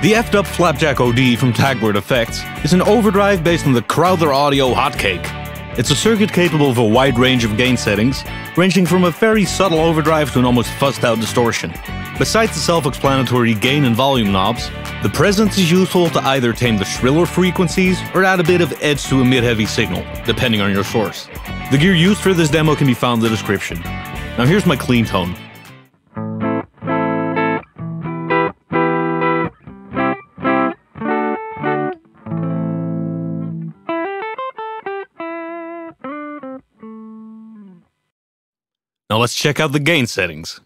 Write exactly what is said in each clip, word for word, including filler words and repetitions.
The Effdub Flapjack O D from Tagboard Effects is an overdrive based on the Crowther Audio Hotcake. It's a circuit capable of a wide range of gain settings, ranging from a very subtle overdrive to an almost fussed-out distortion. Besides the self-explanatory gain and volume knobs, the presence is useful to either tame the shriller frequencies or add a bit of edge to a mid-heavy signal, depending on your source. The gear used for this demo can be found in the description. Now here's my clean tone. Now let's check out the gain settings.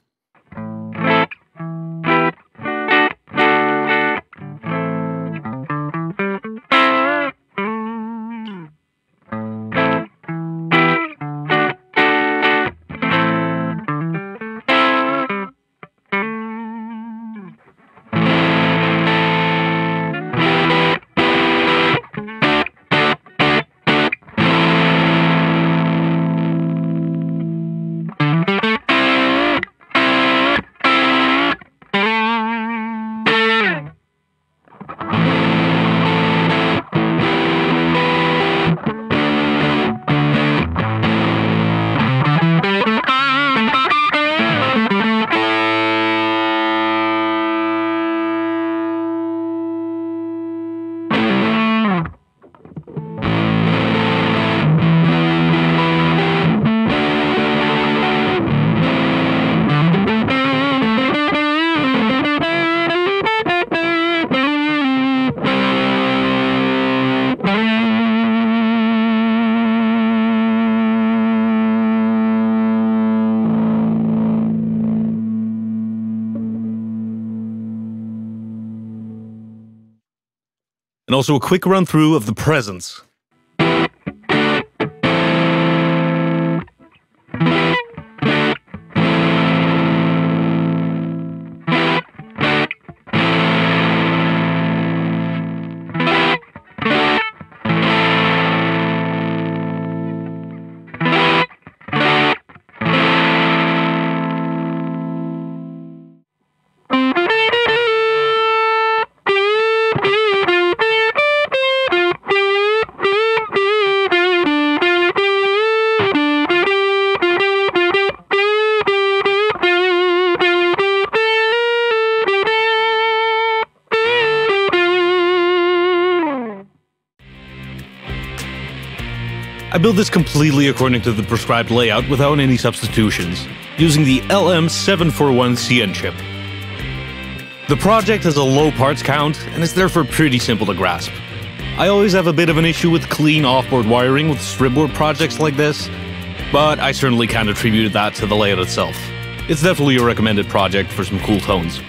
And also a quick run through of the presence. I built this completely according to the prescribed layout without any substitutions, using the L M seven forty-one C N chip. The project has a low parts count and is therefore pretty simple to grasp. I always have a bit of an issue with clean offboard wiring with stripboard projects like this, but I certainly can't attribute that to the layout itself. It's definitely a recommended project for some cool tones.